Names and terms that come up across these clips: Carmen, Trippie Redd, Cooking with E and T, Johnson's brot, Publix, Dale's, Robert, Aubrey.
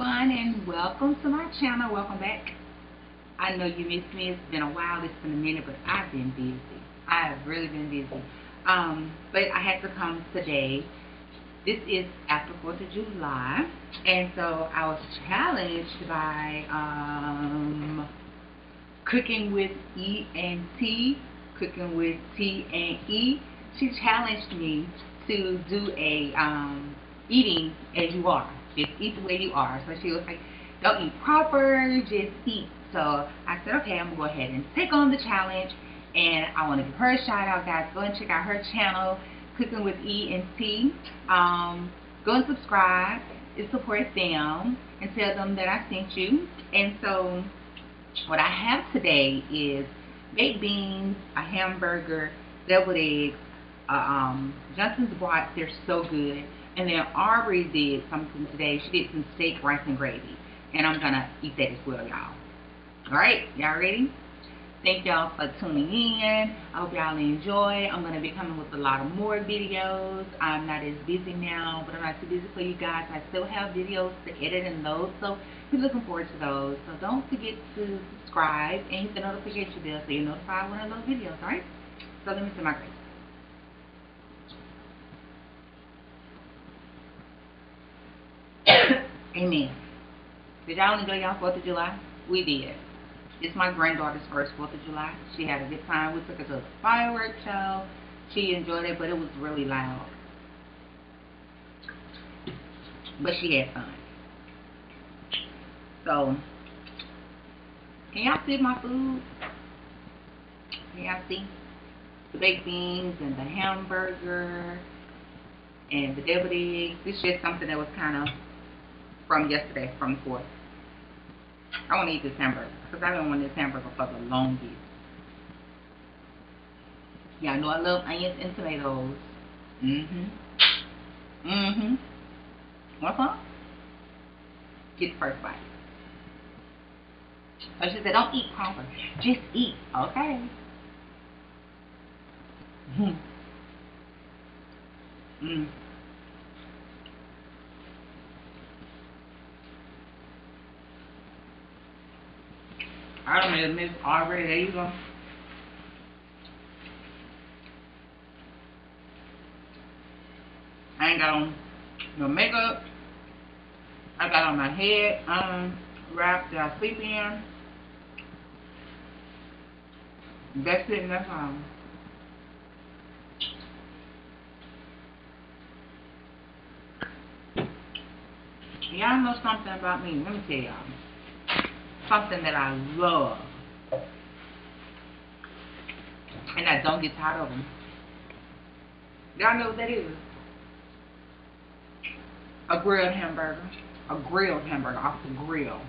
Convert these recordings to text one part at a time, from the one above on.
everyone, and welcome to my channel. Welcome back. I know you missed me. It's been a while. It's been a minute, but I've been busy. I have really been busy. But I had to come today. This is after 4th of July, and so I was challenged by Cooking with E and T, Cooking with T and E. She challenged me to do a eating as you are. Just eat the way you are. So she was like, don't eat proper, just eat. So I said, okay, I'm going to go ahead and take on the challenge. And I want to give her a shout out, guys. Go and check out her channel, Cooking with E and T. Go and subscribe. It supports them. And tell them that I sent you. And so what I have today is baked beans, a hamburger, deviled eggs, Johnson's brot. They're so good. And then Aubrey did something today. She did some steak, rice, and gravy. And I'm going to eat that as well, y'all. Alright, y'all ready? Thank y'all for tuning in. I hope y'all enjoy. I'm going to be coming with a lot of more videos. I'm not as busy now, but I'm not too busy for you guys. I still have videos to edit and load, so be looking forward to those. So don't forget to subscribe and hit the notification bell so you're notified when I load videos, alright? So let me see my grace. Amen. Did y'all enjoy y'all 4th of July? We did. It's my granddaughter's first 4th of July. She had a good time. We took her to the fireworks show. She enjoyed it, but it was really loud. But she had fun. So, can y'all see my food? Can y'all see? The baked beans and the hamburger and the deviled eggs. It's just something that was kind of from yesterday, from the 4th. I want to eat this hamburger because I've been wanting this hamburger for the longest. Y'all know I love onions and tomatoes. What's up? Get the first bite. So she said, don't eat proper. Just eat. Okay. I don't know, Miss Aubrey, there you go. I ain't got on no makeup. I got on my head wrap that I sleep in. That's it and that's all. Y'all know something about me, let me tell y'all. Something that I love, and I don't get tired of them. Y'all know what that is? A grilled hamburger. A grilled hamburger off the grill.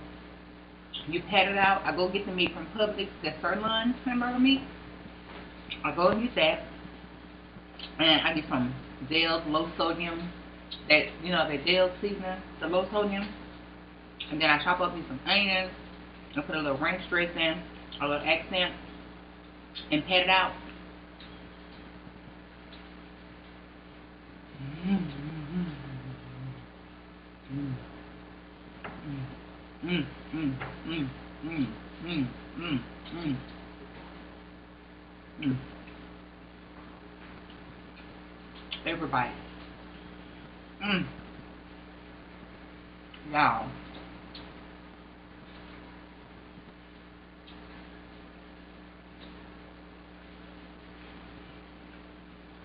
You pat it out. I go get the meat from Publix. That's sirloin hamburger meat. I go and get that, and I get some Dale's low sodium. That you know, that Dale's seasoning, the low sodium, and then I chop up me some onions. I put a little ranch dressing in, a little accent, and pat it out. Everybody. Y'all.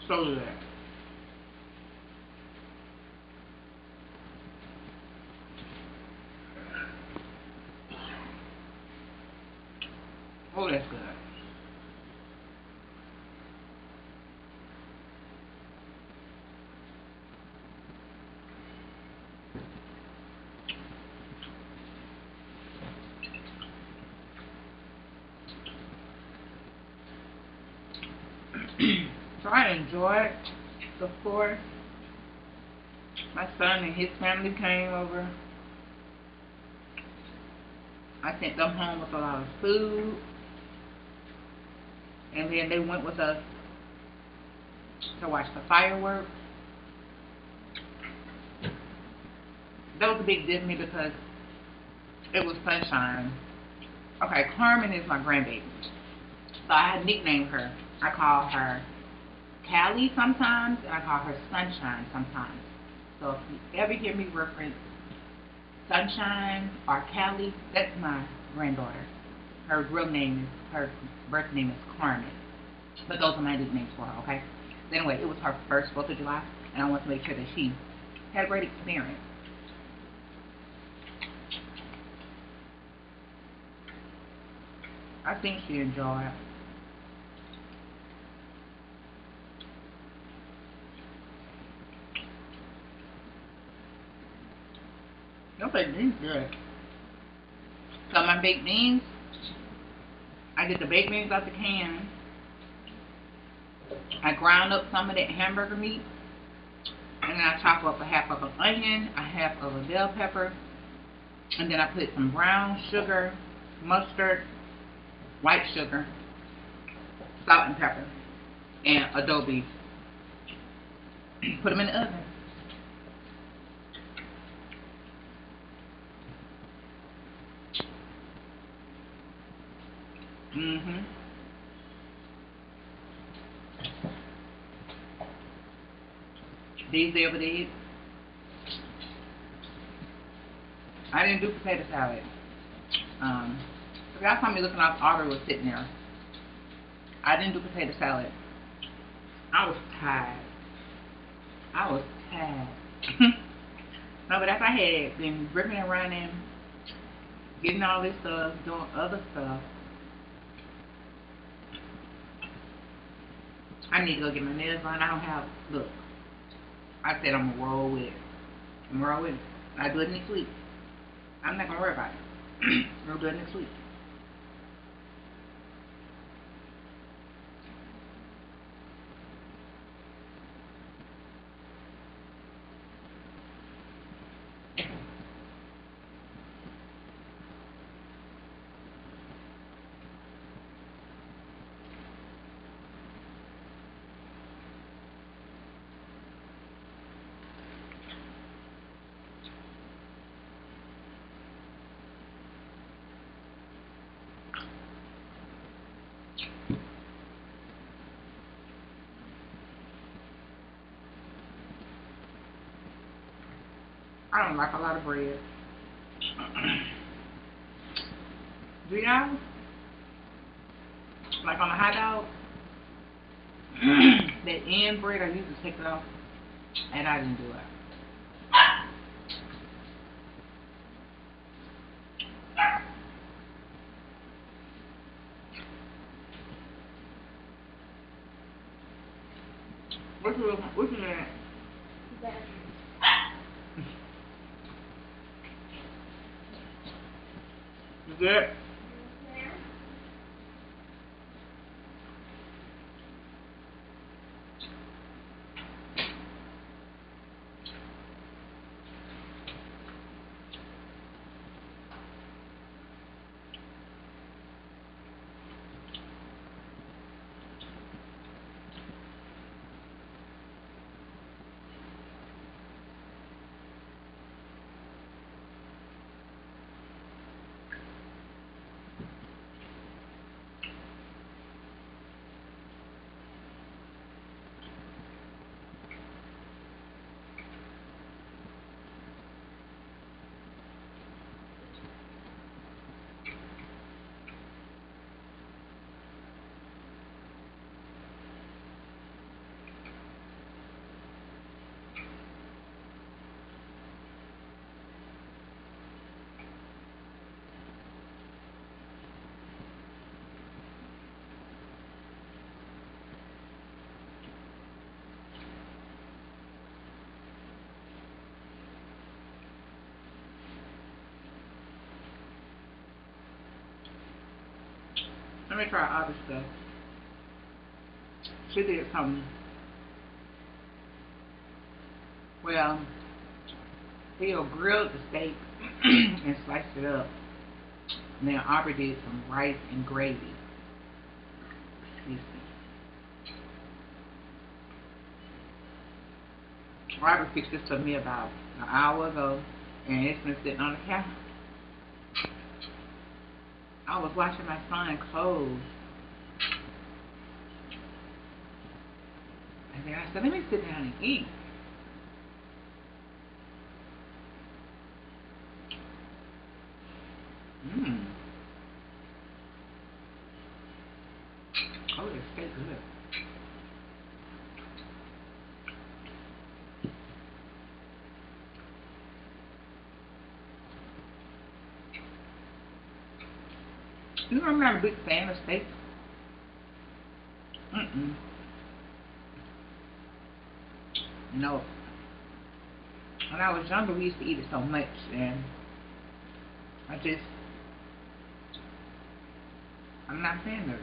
So good. Oh, that's good. So I enjoyed the 4th. My son and his family came over. I sent them home with a lot of food. And then they went with us to watch the fireworks. That was a big deal to me because It was Sunshine. Okay, Carmen is my grandbaby. So I nicknamed her. I call her Callie sometimes, and I call her Sunshine sometimes. So if you ever hear me reference Sunshine or Callie, that's my granddaughter. Her real name is, her birth name is Carmen. But those are my nicknames for her, okay? So anyway, it was her first 4th of July, and I want to make sure that she had a great experience. I think she enjoyed it. Your baked beans good. So my baked beans, I get the baked beans out the can. I grind up some of that hamburger meat, and then I chop up a half of an onion, a half of a bell pepper, and then I put some brown sugar, mustard, white sugar, salt and pepper, and adobo. Put them in the oven. These over these. I didn't do potato salad. The guy saw me looking off, Aubrey was sitting there. I didn't do potato salad. I was tired. I was tired. No, but after I had been ripping and running, getting all this stuff, doing other stuff, I need to go get my nails done. I don't have, look, I said I'm going to roll with it. I'm going to roll with it. I'll do it next week. I'm not going to worry about it. We'll do it next week. I don't like a lot of bread. Do y'all? Like on a hot dog, that end bread, I used to take it off, and I didn't do it. What's in that? Good. Let me try other stuff. She did something. Well, Theo grilled the steak and sliced it up. And then Aubrey did some rice and gravy. Excuse me. Robert fixed this for me about an hour ago, and it's been sitting on the counter. I was washing my son's clothes. And then I said, let me sit down and eat. Oh, this tastes good. You know, I'm not a big fan of steak. No. When I was younger, we used to eat it so much, and I just, I'm not a fan of it.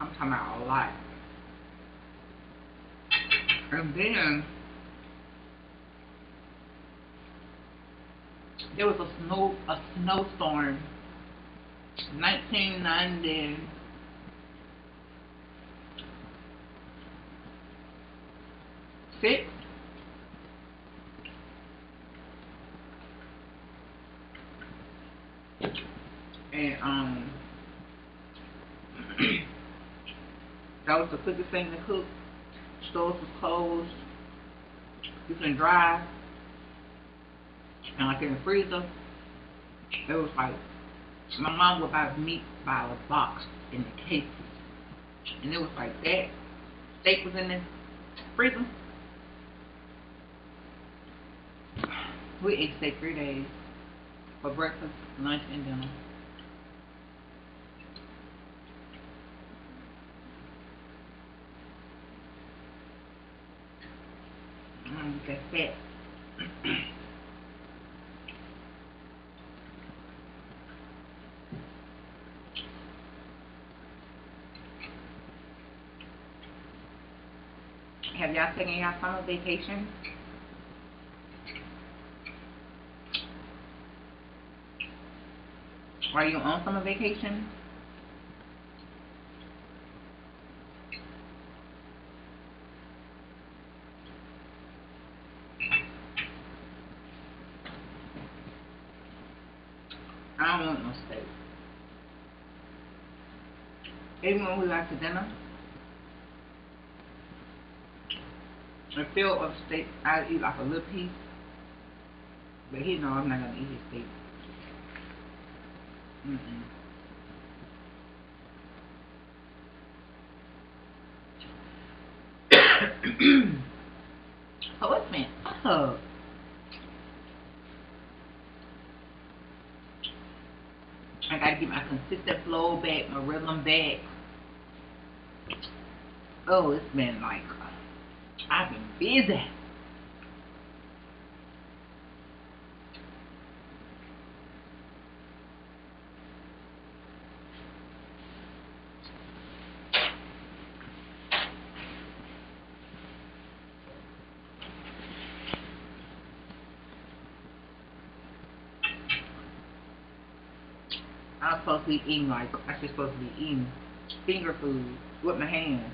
I'm talking about a lot. And then there was a snowstorm, 1990. Six. And that was the quickest thing to cook. Stores was closed. You can drive. And like in the freezer, it was like my mom would buy meat by a box in the cases. And it was like that. Steak was in the freezer. We ate steak 3 days for breakfast, lunch, and dinner. That's it. Have y'all taken y'all summer vacation? Are you on summer vacation? I don't want no steak. Even when we go out to dinner, the feel of steak, I eat like a little piece, but he know I'm not gonna eat his steak. Oh, it's been up. I gotta get my consistent flow back, my rhythm back. Oh, it's been like, I've been busy. I was supposed to be eating like, I was supposed to be eating finger food with my hands.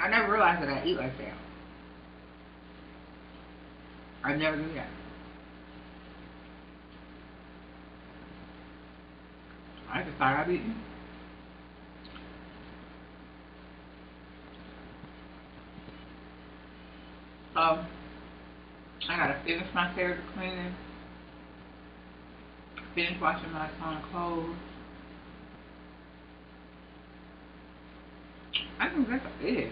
I never realized that I eat like that. I never knew that. I just thought I'd eaten. So I gotta finish my therapy cleaning, finish washing my son's clothes. I think that's it.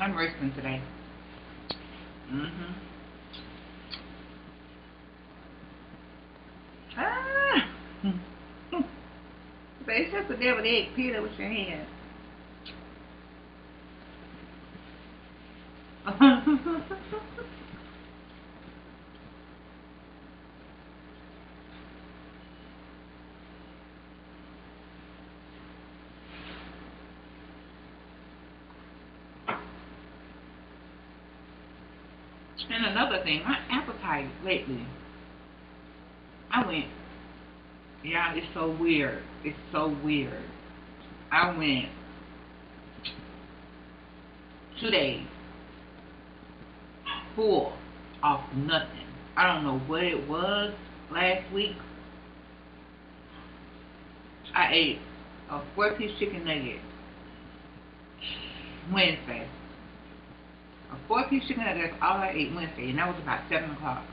I'm resting today. But it's just a deviled egg peel it with your hand. And another thing, my appetite lately I went, yeah, it's so weird. It's so weird. I went 2 days full off nothing. I don't know what it was last week. I ate a 4-piece chicken nugget Wednesday. A 4-piece chicken nugget, that's all I ate Wednesday, and that was about 7 o'clock.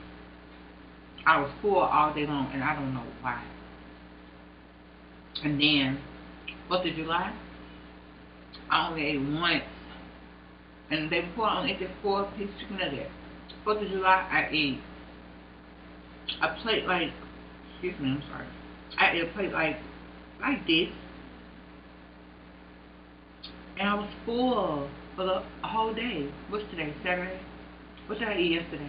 I was full all day long, and I don't know why. And then, 4th of July, I only ate once. And the day before, I only ate this 4-piece chicken nugget. 4th of July, I ate a plate like, excuse me, I'm sorry. I ate a plate like this. And I was full for the whole day. What's today, Saturday? What did I eat yesterday?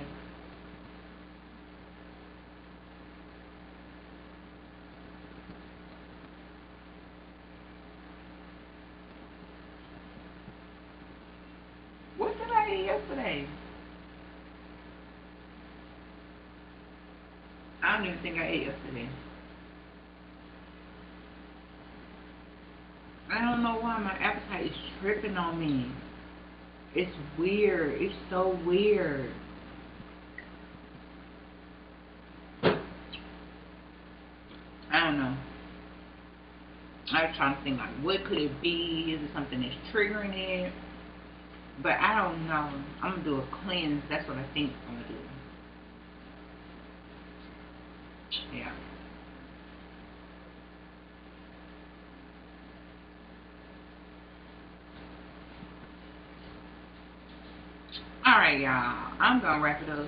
I don't even think I ate yesterday. I don't know why my appetite is tripping on me. It's weird. It's so weird. I don't know. I was trying to think, like, what could it be? Is it something that's triggering it? But I don't know. I'm going to do a cleanse. That's what I think I'm going to do. Yeah. Alright, y'all. I'm going to wrap it up.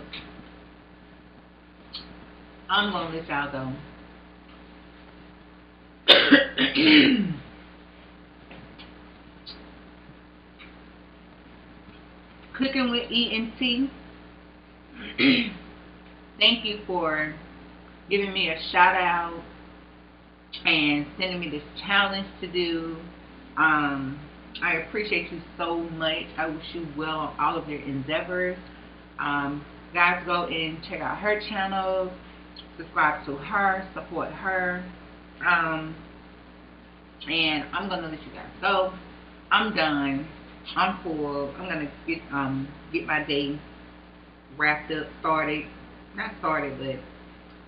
I'm going to let y'all go. Cooking with E and T. Thank you for giving me a shout out and sending me this challenge to do. I appreciate you so much. I wish you well on all of your endeavors. Guys, go and check out her channel, subscribe to her, support her. And I'm gonna let you guys go. I'm done. I'm full. I'm gonna get my day wrapped up, started. Not started, but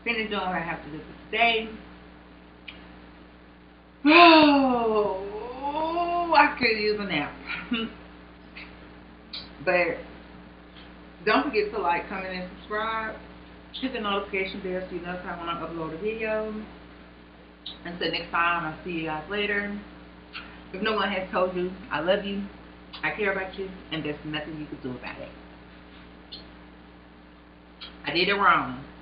finish doing what I have to do for today. Oh, I could use a nap. But don't forget to like, comment, and subscribe. Hit the notification bell so you know when I upload a video. Until next time, I'll see you guys later. If no one has told you, I love you, I care about you, and there's nothing you can do about it. I did it wrong.